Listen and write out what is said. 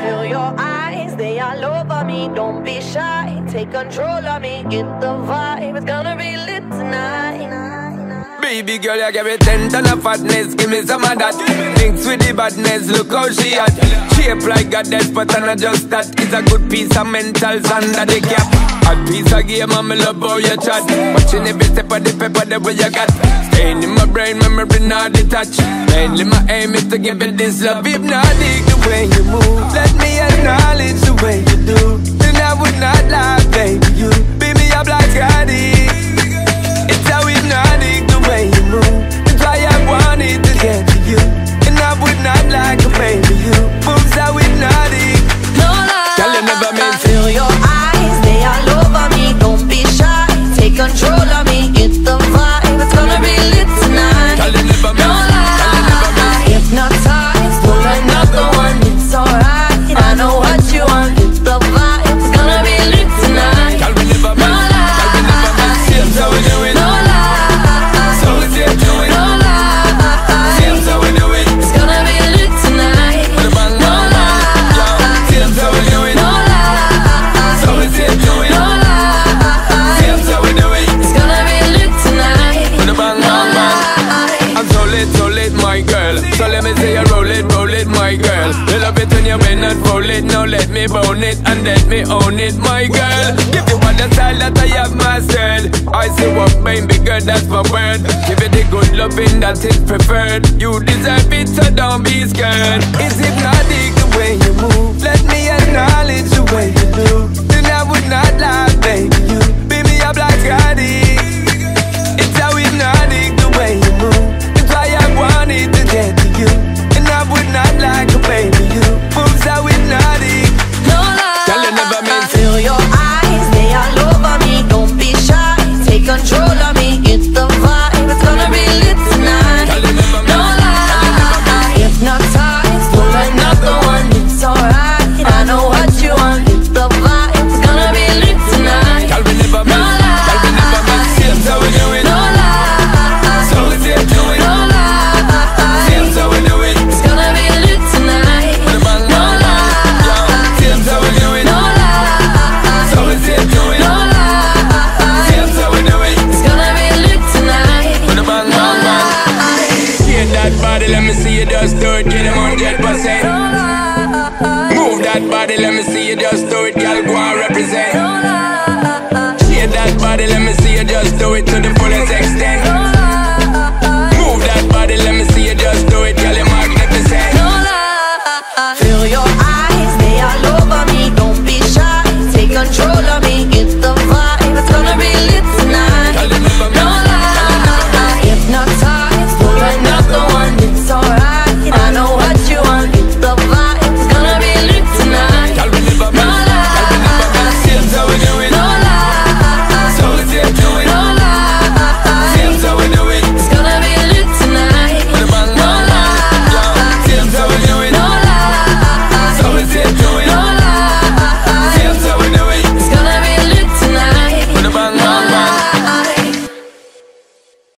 Feel your eyes, they all over me. Don't be shy, take control of me. Get the vibe, it's gonna be lit tonight. Baby girl, you give me 10 ton of fatness. Give me some of that. Thinks with the badness, look how she at. Shape like a death, but I just that. It's a good piece of mentals under the cap. A piece of game, I'm love how you chat. Watching every step of the paper, the way you got. Staying in my brain, memory not detached. Mainly my aim is to give it this love. If not, dig the way you move. Let me acknowledge the way you do. Then I would not lie, baby, you beat me up like I did. It's how hypnotic the way you move. That's why I wanted to get to you. And I would not lie, baby, you moves how hypnotic. No lie, tell you never meant to. Feel your eyes, they all over me. Don't be shy, take control of me. It's the vibe, it's gonna be lit tonight. Tell you never meant to. Now let me bone it and let me own it, my girl. Give you all the style that I have mastered. I see what baby girl, that's my word. Give you the good loving that is preferred. You deserve it, so don't be scared. Is it not the way you move? Let me acknowledge the way you do. Then I would not lie, baby, you beat me up like I did. It's how hypnotic the way you move. That's why I wanted to get to you. And I would not lie, baby, you moves how we. Control of me, it's the vibe, it's gonna be lit tonight. No lie, hypnotized, pull another one, it's alright. I know what you want, it's the vibe, it's gonna be lit tonight. No lie, it's how we do it. No lie, so it's how we do it. No lie, it's how we do it. It's gonna be lit tonight. No lie, it's how we do it. No lie, so it's how we do it. Let me see you just do it, get him 100%. Move that body, let me see you just do it, girl, go and represent. Shake that body, let me see you just do it to the fullest extent.